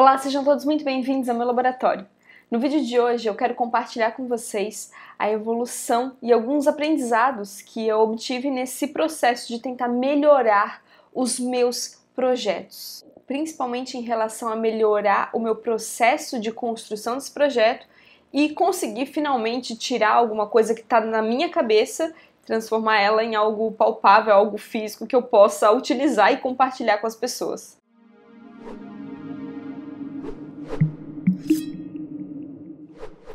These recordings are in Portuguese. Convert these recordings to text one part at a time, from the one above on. Olá, sejam todos muito bem-vindos ao meu laboratório. No vídeo de hoje eu quero compartilhar com vocês a evolução e alguns aprendizados que eu obtive nesse processo de tentar melhorar os meus projetos, principalmente em relação a melhorar o meu processo de construção desse projeto e conseguir finalmente tirar alguma coisa que está na minha cabeça, transformar ela em algo palpável, algo físico que eu possa utilizar e compartilhar com as pessoas.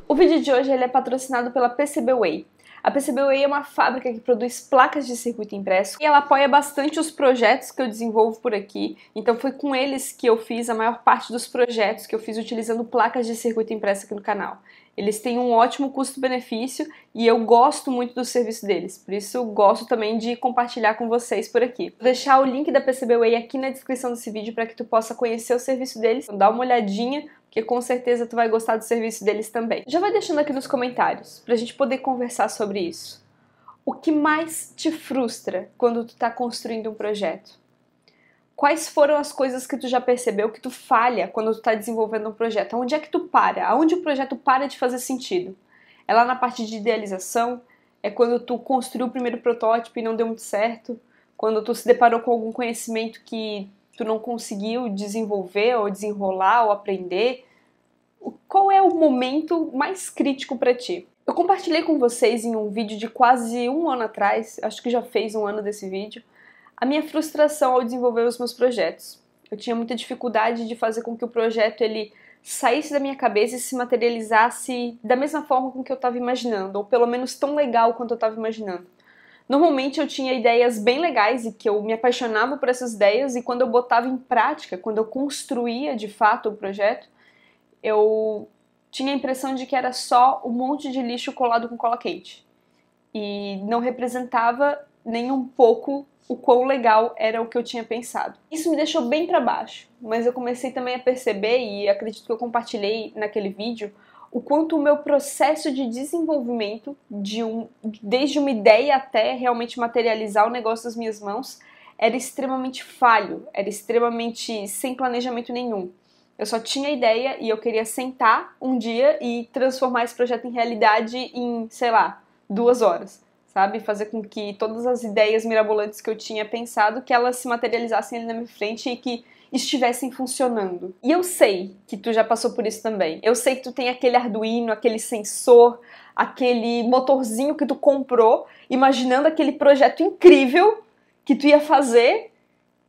O vídeo de hoje ele é patrocinado pela PCBWay. A PCBWay é uma fábrica que produz placas de circuito impresso e ela apoia bastante os projetos que eu desenvolvo por aqui. Então foi com eles que eu fiz a maior parte dos projetos que eu fiz utilizando placas de circuito impresso aqui no canal. Eles têm um ótimo custo-benefício e eu gosto muito do serviço deles, por isso eu gosto também de compartilhar com vocês por aqui. Vou deixar o link da PCBWay aqui na descrição desse vídeo para que tu possa conhecer o serviço deles, então dá uma olhadinha, porque com certeza tu vai gostar do serviço deles também. Já vai deixando aqui nos comentários pra gente poder conversar sobre isso. O que mais te frustra quando tu tá construindo um projeto? Quais foram as coisas que tu já percebeu que tu falha quando tu tá desenvolvendo um projeto? Onde é que tu para? Aonde o projeto para de fazer sentido? É lá na parte de idealização? É quando tu construiu o primeiro protótipo e não deu muito certo? Quando tu se deparou com algum conhecimento que tu não conseguiu desenvolver ou desenrolar ou aprender? Qual é o momento mais crítico para ti? Eu compartilhei com vocês em um vídeo de quase um ano atrás, acho que já fez um ano desse vídeo, a minha frustração ao desenvolver os meus projetos. Eu tinha muita dificuldade de fazer com que o projeto ele saísse da minha cabeça e se materializasse da mesma forma com que eu estava imaginando, ou pelo menos tão legal quanto eu estava imaginando. Normalmente eu tinha ideias bem legais e que eu me apaixonava por essas ideias e quando eu botava em prática, quando eu construía de fato o projeto, eu tinha a impressão de que era só um monte de lixo colado com cola quente. E não representava nem um pouco o quão legal era o que eu tinha pensado. Isso me deixou bem para baixo, mas eu comecei também a perceber, e acredito que eu compartilhei naquele vídeo, o quanto o meu processo de desenvolvimento, desde uma ideia até realmente materializar o negócio das minhas mãos, era extremamente falho, era extremamente sem planejamento nenhum. Eu só tinha ideia e eu queria sentar um dia e transformar esse projeto em realidade em, sei lá, 2 horas, sabe? Fazer com que todas as ideias mirabolantes que eu tinha pensado, que elas se materializassem ali na minha frente e que estivessem funcionando. E eu sei que tu já passou por isso também. Eu sei que tu tem aquele Arduino, aquele sensor, aquele motorzinho que tu comprou, imaginando aquele projeto incrível que tu ia fazer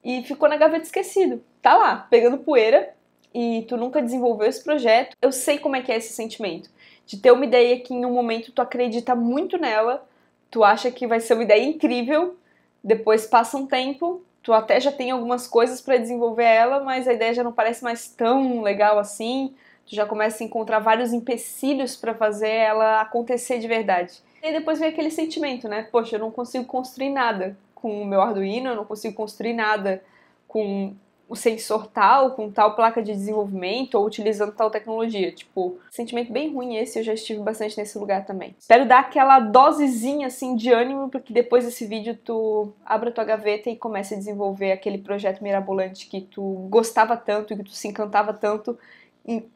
e ficou na gaveta esquecido. Tá lá, pegando poeira e tu nunca desenvolveu esse projeto. Eu sei como é que é esse sentimento. De ter uma ideia que em um momento tu acredita muito nela, tu acha que vai ser uma ideia incrível, depois passa um tempo, tu até já tem algumas coisas para desenvolver ela, mas a ideia já não parece mais tão legal assim. Tu já começa a encontrar vários empecilhos para fazer ela acontecer de verdade. E depois vem aquele sentimento, né? Poxa, eu não consigo construir nada com o meu Arduino, eu não consigo construir nada com o sensor tal, com tal placa de desenvolvimento ou utilizando tal tecnologia. Tipo, sentimento bem ruim esse, eu já estive bastante nesse lugar também. Espero dar aquela dosezinha assim de ânimo para que depois desse vídeo tu abra tua gaveta e comece a desenvolver aquele projeto mirabolante que tu gostava tanto e que tu se encantava tanto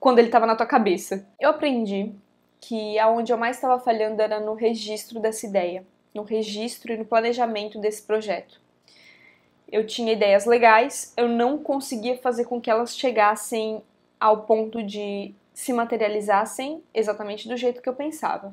quando ele estava na tua cabeça. Eu aprendi que aonde eu mais estava falhando era no registro dessa ideia, no registro e no planejamento desse projeto. Eu tinha ideias legais, eu não conseguia fazer com que elas chegassem ao ponto de se materializassem exatamente do jeito que eu pensava.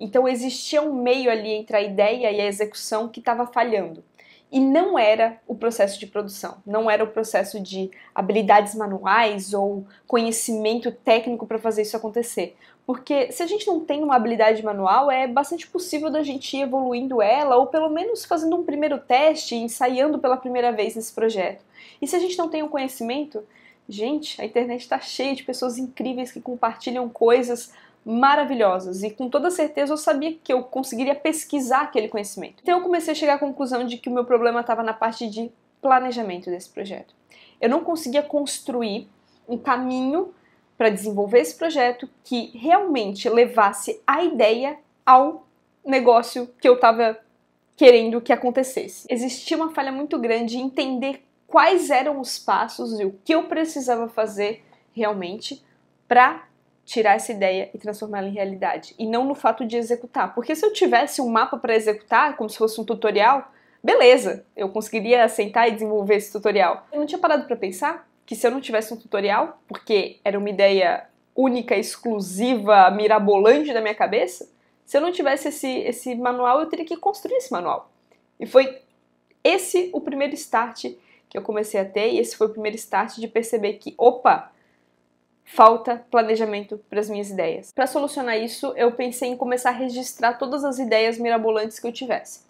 Então existia um meio ali entre a ideia e a execução que estava falhando. E não era o processo de produção, não era o processo de habilidades manuais ou conhecimento técnico para fazer isso acontecer. Porque se a gente não tem uma habilidade manual, é bastante possível da gente ir evoluindo ela ou pelo menos fazendo um primeiro teste, ensaiando pela primeira vez nesse projeto. E se a gente não tem um conhecimento, gente, a internet está cheia de pessoas incríveis que compartilham coisas maravilhosas e com toda certeza eu sabia que eu conseguiria pesquisar aquele conhecimento. Então eu comecei a chegar à conclusão de que o meu problema estava na parte de planejamento desse projeto. Eu não conseguia construir um caminho para desenvolver esse projeto que realmente levasse a ideia ao negócio que eu estava querendo que acontecesse. Existia uma falha muito grande em entender quais eram os passos e o que eu precisava fazer realmente para tirar essa ideia e transformá-la em realidade, e não no fato de executar. Porque se eu tivesse um mapa para executar, como se fosse um tutorial, beleza, eu conseguiria sentar e desenvolver esse tutorial. Eu não tinha parado para pensar que se eu não tivesse um tutorial, porque era uma ideia única, exclusiva, mirabolante da minha cabeça, se eu não tivesse esse manual, eu teria que construir esse manual. E foi esse o primeiro start que eu comecei a ter, e esse foi o primeiro start de perceber que, opa, falta planejamento para as minhas ideias. Para solucionar isso, eu pensei em começar a registrar todas as ideias mirabolantes que eu tivesse.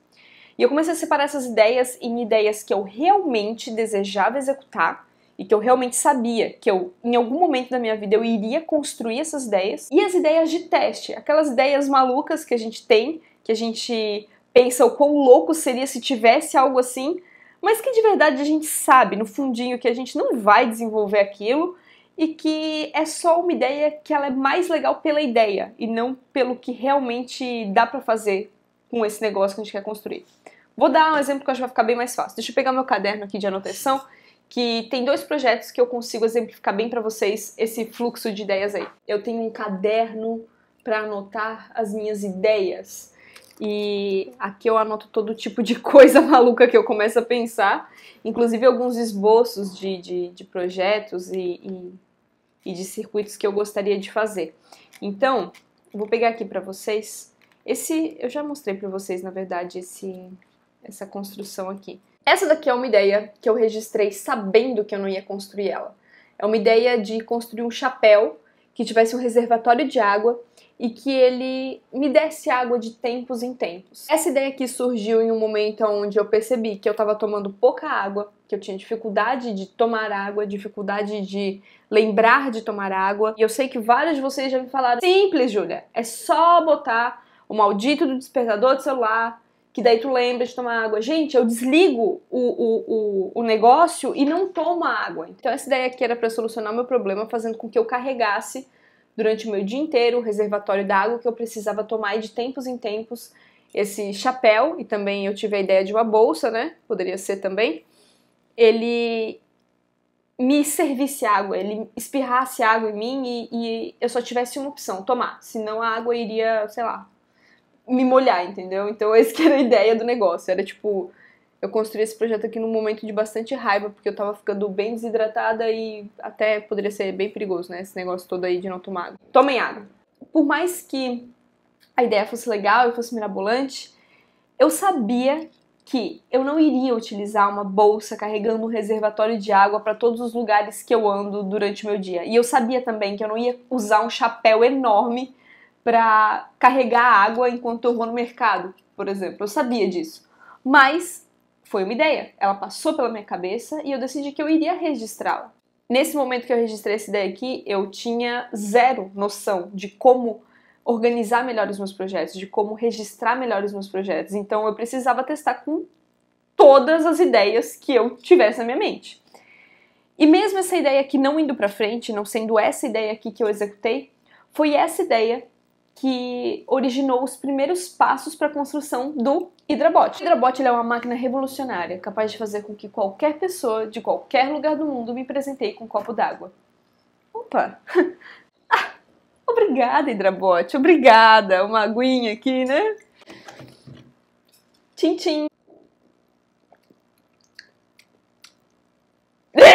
E eu comecei a separar essas ideias em ideias que eu realmente desejava executar e que eu realmente sabia que eu, em algum momento da minha vida, eu iria construir essas ideias, e as ideias de teste, aquelas ideias malucas que a gente tem, que a gente pensa o quão louco seria se tivesse algo assim, mas que de verdade a gente sabe, no fundinho, que a gente não vai desenvolver aquilo e que é só uma ideia que ela é mais legal pela ideia e não pelo que realmente dá pra fazer com esse negócio que a gente quer construir. Vou dar um exemplo que eu acho que vai ficar bem mais fácil. Deixa eu pegar meu caderno aqui de anotação, que tem dois projetos que eu consigo exemplificar bem pra vocês esse fluxo de ideias aí. Eu tenho um caderno pra anotar as minhas ideias. E aqui eu anoto todo tipo de coisa maluca que eu começo a pensar, inclusive alguns esboços de projetos e de circuitos que eu gostaria de fazer. Então, vou pegar aqui pra vocês, eu já mostrei pra vocês, na verdade, essa construção aqui. Essa daqui é uma ideia que eu registrei sabendo que eu não ia construir ela. É uma ideia de construir um chapéu que tivesse um reservatório de água e que ele me desse água de tempos em tempos. Essa ideia aqui surgiu em um momento onde eu percebi que eu estava tomando pouca água, que eu tinha dificuldade de tomar água, dificuldade de lembrar de tomar água. E eu sei que vários de vocês já me falaram, simples, Júlia, é só botar o maldito do despertador do celular, que daí tu lembra de tomar água. Gente, eu desligo o negócio e não tomo a água. Então essa ideia aqui era para solucionar o meu problema, fazendo com que eu carregasse durante o meu dia inteiro o reservatório d'água que eu precisava tomar, e de tempos em tempos esse chapéu, e também eu tive a ideia de uma bolsa, né? Poderia ser também. Ele me servisse água, ele espirrasse água em mim e eu só tivesse uma opção, tomar. Senão a água iria, sei lá, me molhar, entendeu? Então essa que era a ideia do negócio, era tipo, eu construí esse projeto aqui num momento de bastante raiva, porque eu tava ficando bem desidratada e até poderia ser bem perigoso, né, esse negócio todo aí de não tomar água. Tomem água! Por mais que a ideia fosse legal e fosse mirabolante, eu sabia que eu não iria utilizar uma bolsa carregando um reservatório de água para todos os lugares que eu ando durante o meu dia. E eu sabia também que eu não ia usar um chapéu enorme para carregar água enquanto eu vou no mercado, por exemplo. Eu sabia disso, mas foi uma ideia. Ela passou pela minha cabeça e eu decidi que eu iria registrá-la. Nesse momento que eu registrei essa ideia aqui, eu tinha zero noção de como organizar melhor os meus projetos, de como registrar melhor os meus projetos. Então eu precisava testar com todas as ideias que eu tivesse na minha mente. E mesmo essa ideia aqui não indo para frente, não sendo essa ideia aqui que eu executei, foi essa ideia que originou os primeiros passos para a construção do Hidrabot. O Hidrabot é uma máquina revolucionária, capaz de fazer com que qualquer pessoa de qualquer lugar do mundo me presenteie com um copo d'água. Opa! Ah, obrigada, Hidrabot, obrigada! Uma aguinha aqui, né? Tchim, tchim!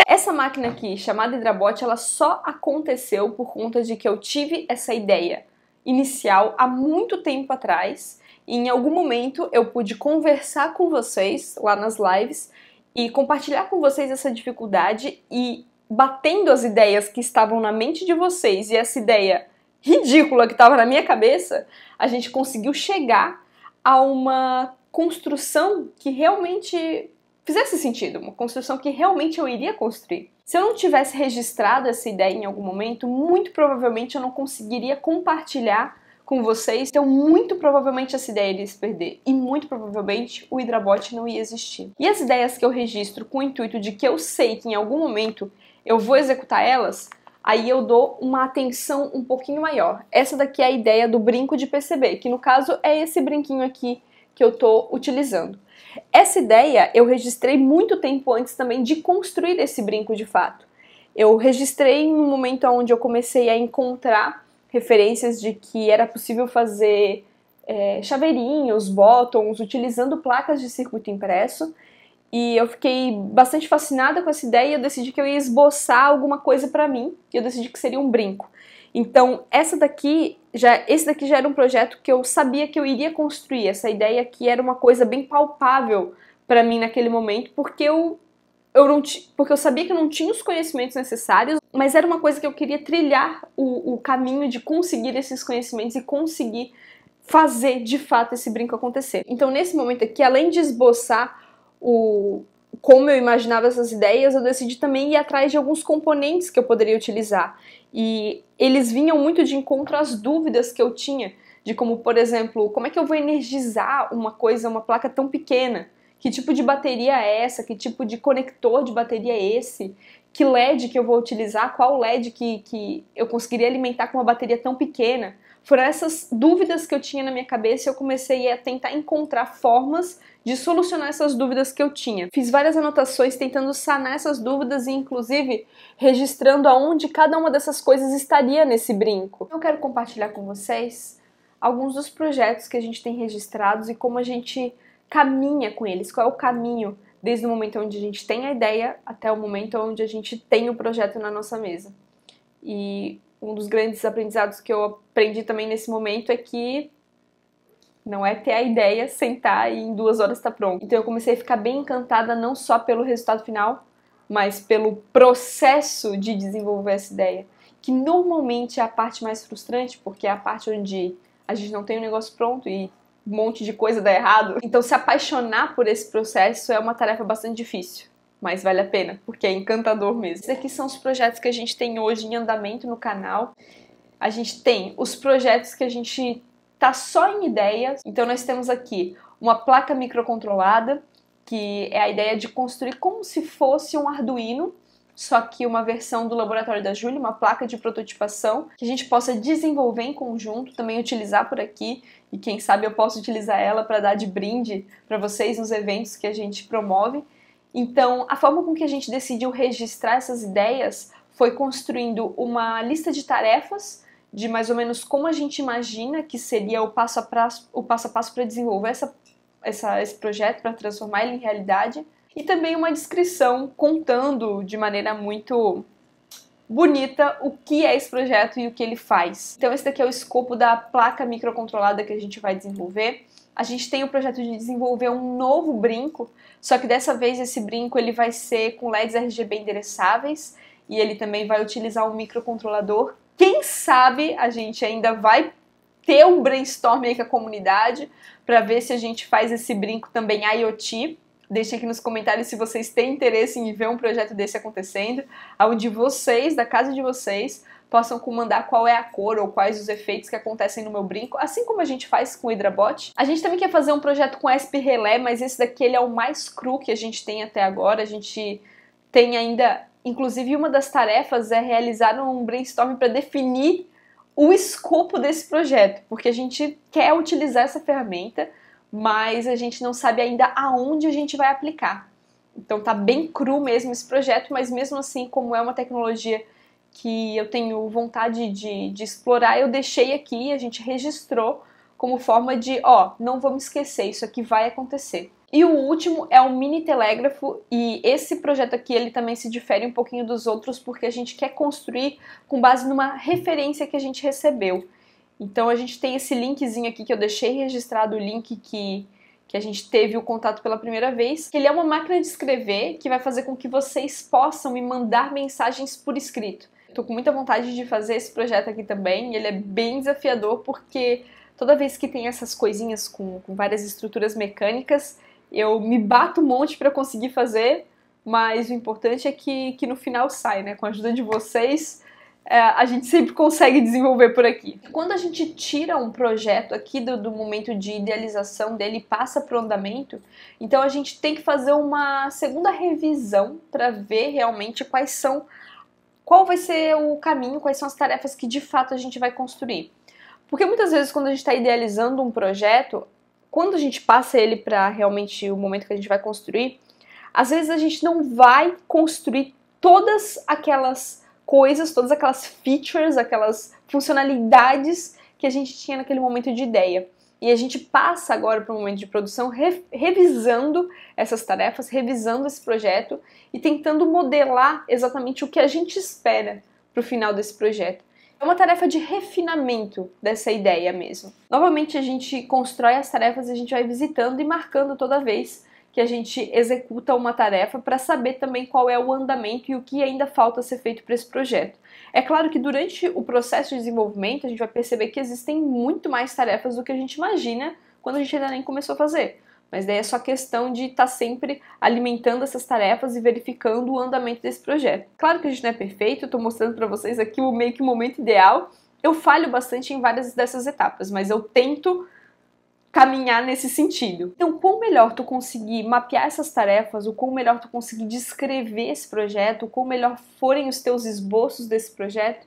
Essa máquina aqui, chamada Hidrabot, ela só aconteceu por conta de que eu tive essa ideia inicial há muito tempo atrás, e em algum momento eu pude conversar com vocês lá nas lives e compartilhar com vocês essa dificuldade, e batendo as ideias que estavam na mente de vocês e essa ideia ridícula que estava na minha cabeça, a gente conseguiu chegar a uma construção que realmente fizesse sentido, uma construção que realmente eu iria construir. Se eu não tivesse registrado essa ideia em algum momento, muito provavelmente eu não conseguiria compartilhar com vocês, então muito provavelmente essa ideia iria se perder e muito provavelmente o Hidrabot não ia existir. E as ideias que eu registro com o intuito de que eu sei que em algum momento eu vou executar elas, aí eu dou uma atenção um pouquinho maior. Essa daqui é a ideia do brinco de PCB, que no caso é esse brinquinho aqui que eu tô utilizando. Essa ideia eu registrei muito tempo antes também de construir esse brinco de fato. Eu registrei no momento onde eu comecei a encontrar referências de que era possível fazer chaveirinhos, buttons, utilizando placas de circuito impresso. E eu fiquei bastante fascinada com essa ideia e eu decidi que eu ia esboçar alguma coisa pra mim. E eu decidi que seria um brinco. Então, esse daqui já era um projeto que eu sabia que eu iria construir. Essa ideia aqui era uma coisa bem palpável pra mim naquele momento, porque eu sabia que eu não tinha os conhecimentos necessários, mas era uma coisa que eu queria trilhar o caminho de conseguir esses conhecimentos e conseguir fazer, de fato, esse brinco acontecer. Então, nesse momento aqui, além de esboçar como eu imaginava essas ideias, eu decidi também ir atrás de alguns componentes que eu poderia utilizar. E eles vinham muito de encontro às dúvidas que eu tinha, de como, por exemplo, como é que eu vou energizar uma placa tão pequena? Que tipo de bateria é essa? Que tipo de conector de bateria é esse? Que LED que eu vou utilizar? Qual LED que eu conseguiria alimentar com uma bateria tão pequena? Foram essas dúvidas que eu tinha na minha cabeça e eu comecei a tentar encontrar formas de solucionar essas dúvidas que eu tinha. Fiz várias anotações tentando sanar essas dúvidas e inclusive registrando aonde cada uma dessas coisas estaria nesse brinco. Eu quero compartilhar com vocês alguns dos projetos que a gente tem registrados e como a gente caminha com eles, qual é o caminho desde o momento onde a gente tem a ideia até o momento onde a gente tem o projeto na nossa mesa. E um dos grandes aprendizados que eu aprendi também nesse momento é que não é ter a ideia, sentar e em 2 horas tá pronto. Então eu comecei a ficar bem encantada não só pelo resultado final, mas pelo processo de desenvolver essa ideia, que normalmente é a parte mais frustrante, porque é a parte onde a gente não tem o negócio pronto e um monte de coisa dá errado. Então se apaixonar por esse processo é uma tarefa bastante difícil. Mas vale a pena, porque é encantador mesmo. Esses aqui são os projetos que a gente tem hoje em andamento no canal. A gente tem os projetos que a gente tá só em ideias. Então nós temos aqui uma placa microcontrolada, que é a ideia de construir como se fosse um Arduino, só que uma versão do laboratório da Júlia, uma placa de prototipação, que a gente possa desenvolver em conjunto, também utilizar por aqui, e quem sabe eu posso utilizar ela para dar de brinde para vocês nos eventos que a gente promove. Então, a forma com que a gente decidiu registrar essas ideias foi construindo uma lista de tarefas de mais ou menos como a gente imagina que seria o passo a passo para desenvolver esse projeto, para transformar ele em realidade. E também uma descrição contando de maneira muito bonita o que é esse projeto e o que ele faz. Então esse daqui é o escopo da placa microcontrolada que a gente vai desenvolver. A gente tem o projeto de desenvolver um novo brinco, só que dessa vez esse brinco ele vai ser com LEDs RGB endereçáveis e ele também vai utilizar um microcontrolador. Quem sabe a gente ainda vai ter um brainstorm aí com a comunidade para ver se a gente faz esse brinco também IoT. Deixem aqui nos comentários se vocês têm interesse em ver um projeto desse acontecendo, onde vocês, da casa de vocês, possam comandar qual é a cor ou quais os efeitos que acontecem no meu brinco, assim como a gente faz com o Hidrabot. A gente também quer fazer um projeto com ESP Relé, mas esse daqui ele é o mais cru que a gente tem até agora. A gente tem ainda, inclusive uma das tarefas é realizar um brainstorm para definir o escopo desse projeto, porque a gente quer utilizar essa ferramenta, mas a gente não sabe ainda aonde a gente vai aplicar. Então tá bem cru mesmo esse projeto, mas mesmo assim, como é uma tecnologia que eu tenho vontade de explorar, eu deixei aqui, a gente registrou como forma de, ó, não vamos esquecer, isso aqui vai acontecer. E o último é o mini telégrafo, e esse projeto aqui ele também se difere um pouquinho dos outros, porque a gente quer construir com base numa referência que a gente recebeu. Então a gente tem esse linkzinho aqui que eu deixei registrado, o link que a gente teve o contato pela primeira vez. Ele é uma máquina de escrever que vai fazer com que vocês possam me mandar mensagens por escrito. Tô com muita vontade de fazer esse projeto aqui também, ele é bem desafiador porque toda vez que tem essas coisinhas com várias estruturas mecânicas, eu me bato um monte para conseguir fazer, mas o importante é que no final sai, né? Com a ajuda de vocês, a gente sempre consegue desenvolver por aqui. Quando a gente tira um projeto aqui do momento de idealização dele e passa para o andamento, então a gente tem que fazer uma segunda revisão para ver realmente qual vai ser o caminho, quais são as tarefas que de fato a gente vai construir. Porque muitas vezes quando a gente está idealizando um projeto, quando a gente passa ele para realmente o momento que a gente vai construir, às vezes a gente não vai construir todas aquelas coisas, todas aquelas features, aquelas funcionalidades que a gente tinha naquele momento de ideia. E a gente passa agora para o momento de produção revisando essas tarefas, revisando esse projeto e tentando modelar exatamente o que a gente espera para o final desse projeto. É uma tarefa de refinamento dessa ideia mesmo. Novamente a gente constrói as tarefas e a gente vai visitando e marcando toda vez que a gente executa uma tarefa para saber também qual é o andamento e o que ainda falta ser feito para esse projeto. É claro que durante o processo de desenvolvimento a gente vai perceber que existem muito mais tarefas do que a gente imagina quando a gente ainda nem começou a fazer. Mas daí é só questão de estar sempre alimentando essas tarefas e verificando o andamento desse projeto. Claro que a gente não é perfeito, eu estou mostrando para vocês aqui o meio que o momento ideal. Eu falho bastante em várias dessas etapas, mas eu tento caminhar nesse sentido. Então, quão melhor tu conseguir mapear essas tarefas, o quão melhor tu conseguir descrever esse projeto, o quão melhor forem os teus esboços desse projeto,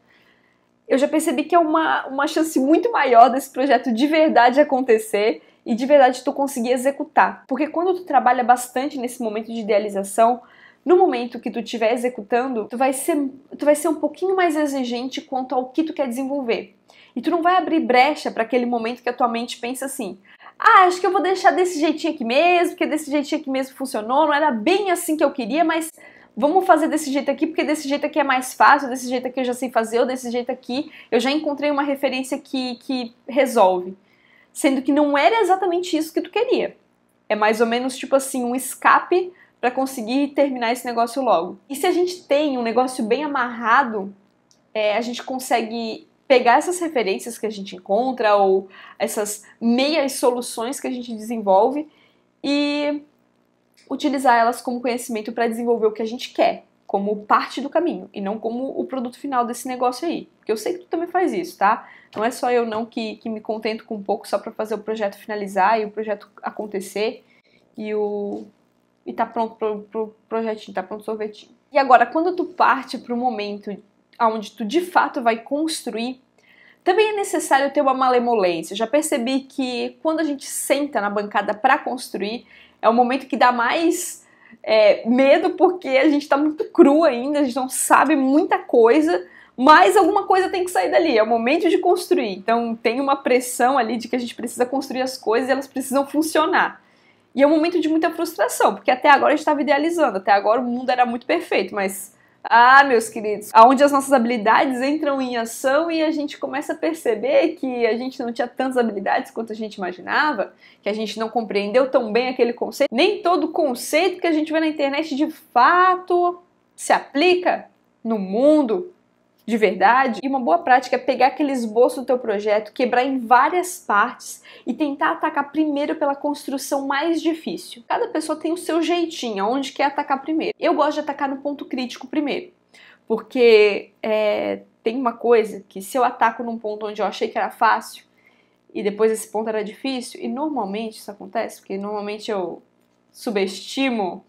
eu já percebi que é uma chance muito maior desse projeto de verdade acontecer e de verdade tu conseguir executar. Porque quando tu trabalha bastante nesse momento de idealização, no momento que tu estiver executando, tu vai ser um pouquinho mais exigente quanto ao que tu quer desenvolver. E tu não vai abrir brecha para aquele momento que a tua mente pensa assim: ah, acho que eu vou deixar desse jeitinho aqui mesmo, porque desse jeitinho aqui mesmo funcionou, não era bem assim que eu queria, mas vamos fazer desse jeito aqui, porque desse jeito aqui é mais fácil, desse jeito aqui eu já sei fazer, ou desse jeito aqui eu já encontrei uma referência que resolve. Sendo que não era exatamente isso que tu queria. É mais ou menos tipo assim, um escape para conseguir terminar esse negócio logo. E se a gente tem um negócio bem amarrado, a gente consegue pegar essas referências que a gente encontra ou essas meias soluções que a gente desenvolve e utilizar elas como conhecimento para desenvolver o que a gente quer, como parte do caminho e não como o produto final desse negócio aí. Porque eu sei que tu também faz isso, tá? Não é só eu não que me contento com um pouco só para fazer o projeto finalizar e o projeto acontecer e tá pronto pro projetinho, tá pronto o sorvetinho. E agora, quando tu parte pro momento onde tu de fato vai construir, também é necessário ter uma malemolência. Já percebi que quando a gente senta na bancada para construir, é o momento que dá mais medo, porque a gente tá muito cru ainda, a gente não sabe muita coisa, mas alguma coisa tem que sair dali, é o momento de construir. Então tem uma pressão ali de que a gente precisa construir as coisas e elas precisam funcionar. E é um momento de muita frustração, porque até agora a gente estava idealizando, até agora o mundo era muito perfeito, mas... ah, meus queridos, aonde as nossas habilidades entram em ação e a gente começa a perceber que a gente não tinha tantas habilidades quanto a gente imaginava, que a gente não compreendeu tão bem aquele conceito. Nem todo conceito que a gente vê na internet de fato se aplica no mundo de verdade. E uma boa prática é pegar aquele esboço do teu projeto, quebrar em várias partes e tentar atacar primeiro pela construção mais difícil. Cada pessoa tem o seu jeitinho, aonde quer atacar primeiro. Eu gosto de atacar no ponto crítico primeiro, porque tem uma coisa que se eu ataco num ponto onde eu achei que era fácil e depois esse ponto era difícil, e normalmente isso acontece, porque normalmente eu subestimo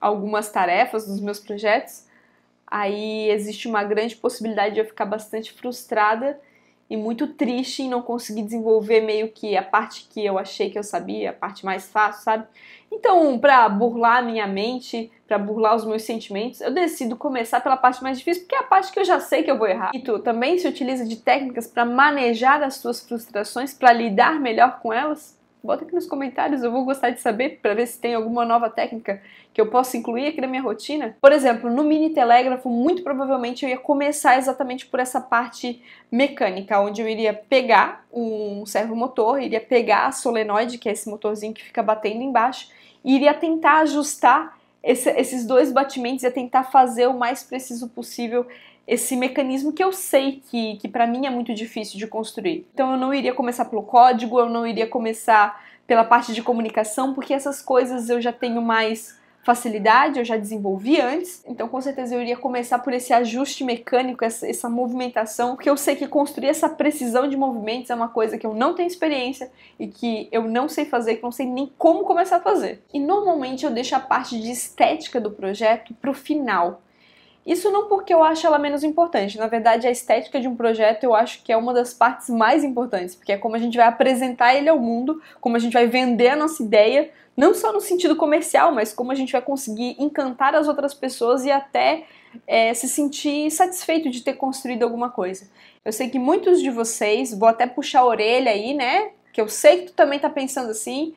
algumas tarefas dos meus projetos, aí existe uma grande possibilidade de eu ficar bastante frustrada e muito triste em não conseguir desenvolver meio que a parte que eu achei que eu sabia, a parte mais fácil, sabe? Então, pra burlar a minha mente, pra burlar os meus sentimentos, eu decido começar pela parte mais difícil, porque é a parte que eu já sei que eu vou errar. E tu também se utiliza de técnicas pra manejar as tuas frustrações, pra lidar melhor com elas? Bota aqui nos comentários, eu vou gostar de saber para ver se tem alguma nova técnica que eu possa incluir aqui na minha rotina. Por exemplo, no mini telégrafo, muito provavelmente eu ia começar exatamente por essa parte mecânica, onde eu iria pegar um servomotor, iria pegar a solenoide, que é esse motorzinho que fica batendo embaixo, e iria tentar ajustar esses dois batimentos, ia tentar fazer o mais preciso possível esse mecanismo que eu sei que pra mim é muito difícil de construir. Então eu não iria começar pelo código, eu não iria começar pela parte de comunicação, porque essas coisas eu já tenho mais facilidade, eu já desenvolvi antes. Então com certeza eu iria começar por esse ajuste mecânico, essa movimentação, porque eu sei que construir essa precisão de movimentos é uma coisa que eu não tenho experiência e que eu não sei fazer, que eu não sei nem como começar a fazer. E normalmente eu deixo a parte de estética do projeto pro final. Isso não porque eu acho ela menos importante, na verdade a estética de um projeto eu acho que é uma das partes mais importantes, porque é como a gente vai apresentar ele ao mundo, como a gente vai vender a nossa ideia, não só no sentido comercial, mas como a gente vai conseguir encantar as outras pessoas e até se sentir satisfeito de ter construído alguma coisa. Eu sei que muitos de vocês, vou até puxar a orelha aí, né? Que eu sei que tu também tá pensando assim,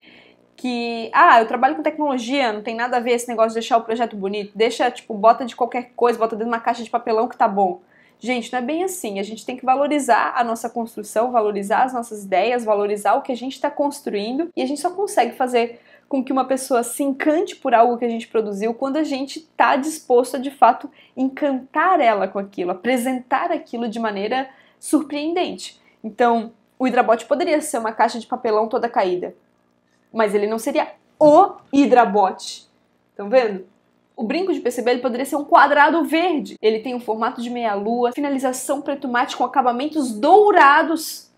que, eu trabalho com tecnologia, não tem nada a ver esse negócio de deixar o projeto bonito, deixa, tipo, bota de qualquer coisa, bota dentro de uma caixa de papelão que tá bom. Gente, não é bem assim, a gente tem que valorizar a nossa construção, valorizar as nossas ideias, valorizar o que a gente está construindo, e a gente só consegue fazer com que uma pessoa se encante por algo que a gente produziu quando a gente está disposto a, de fato, encantar ela com aquilo, apresentar aquilo de maneira surpreendente. Então, o Hidrabot poderia ser uma caixa de papelão toda caída, mas ele não seria o Hidrabot. Estão vendo? O brinco de PCB ele poderia ser um quadrado verde. Ele tem um formato de meia-lua, finalização preto mate com acabamentos dourados.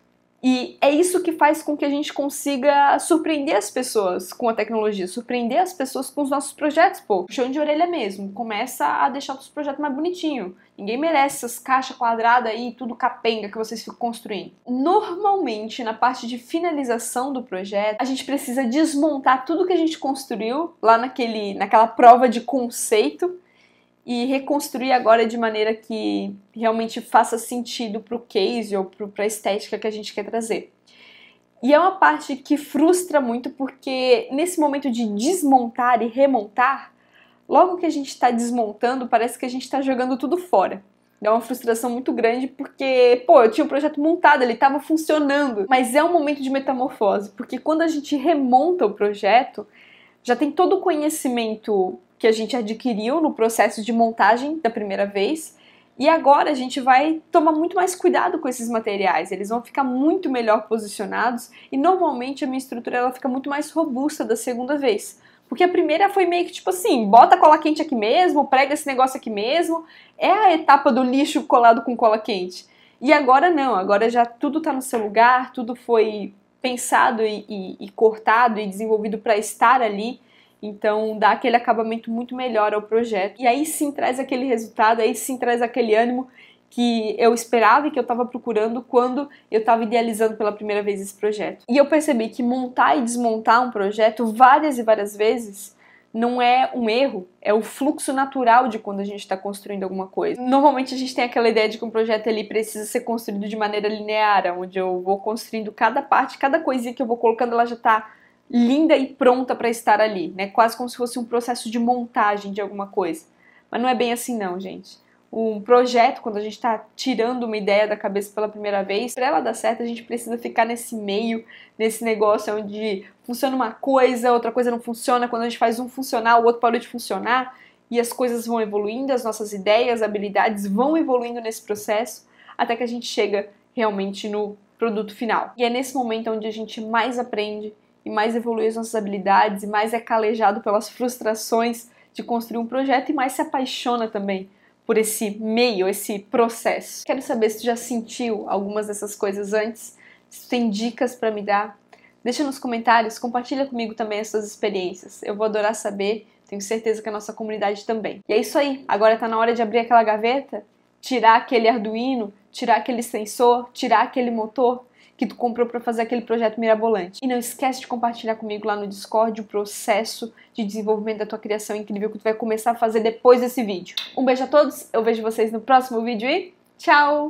E é isso que faz com que a gente consiga surpreender as pessoas com a tecnologia, surpreender as pessoas com os nossos projetos, pô. Puxão de orelha mesmo, começa a deixar os projetos mais bonitinhos. Ninguém merece essas caixas quadradas aí, tudo capenga que vocês ficam construindo. Normalmente, na parte de finalização do projeto, a gente precisa desmontar tudo que a gente construiu lá naquela prova de conceito e reconstruir agora de maneira que realmente faça sentido para o case ou para a estética que a gente quer trazer. E é uma parte que frustra muito porque nesse momento de desmontar e remontar, logo que a gente está desmontando, parece que a gente está jogando tudo fora. É uma frustração muito grande porque, pô, eu tinha um projeto montado, ele estava funcionando. Mas é um momento de metamorfose, porque quando a gente remonta o projeto, já tem todo o conhecimento que a gente adquiriu no processo de montagem da primeira vez, e agora a gente vai tomar muito mais cuidado com esses materiais, eles vão ficar muito melhor posicionados, e normalmente a minha estrutura ela fica muito mais robusta da segunda vez, porque a primeira foi meio que tipo assim, bota cola quente aqui mesmo, prega esse negócio aqui mesmo, é a etapa do lixo colado com cola quente, e agora não, agora já tudo tá no seu lugar, tudo foi pensado e cortado e desenvolvido para estar ali. Então dá aquele acabamento muito melhor ao projeto. E aí sim traz aquele resultado, aí sim traz aquele ânimo que eu esperava e que eu estava procurando quando eu estava idealizando pela primeira vez esse projeto. E eu percebi que montar e desmontar um projeto várias e várias vezes não é um erro, é o fluxo natural de quando a gente está construindo alguma coisa. Normalmente a gente tem aquela ideia de que um projeto ele precisa ser construído de maneira linear, onde eu vou construindo cada parte, cada coisinha que eu vou colocando ela já está linda e pronta para estar ali, né? Quase como se fosse um processo de montagem de alguma coisa. Mas não é bem assim não, gente. Um projeto, quando a gente está tirando uma ideia da cabeça pela primeira vez, para ela dar certo, a gente precisa ficar nesse meio, nesse negócio onde funciona uma coisa, outra coisa não funciona, quando a gente faz um funcionar, o outro parou de funcionar, e as coisas vão evoluindo, as nossas ideias, habilidades vão evoluindo nesse processo, até que a gente chega realmente no produto final. E é nesse momento onde a gente mais aprende, e mais evolui as nossas habilidades, e mais é calejado pelas frustrações de construir um projeto, e mais se apaixona também por esse meio, esse processo. Quero saber se tu já sentiu algumas dessas coisas antes, se tu tem dicas para me dar. Deixa nos comentários, compartilha comigo também as suas experiências. Eu vou adorar saber, tenho certeza que a nossa comunidade também. E é isso aí, agora tá na hora de abrir aquela gaveta, tirar aquele Arduino, tirar aquele sensor, tirar aquele motor que tu comprou para fazer aquele projeto mirabolante. E não esquece de compartilhar comigo lá no Discord o processo de desenvolvimento da tua criação incrível que tu vai começar a fazer depois desse vídeo. Um beijo a todos, eu vejo vocês no próximo vídeo e tchau!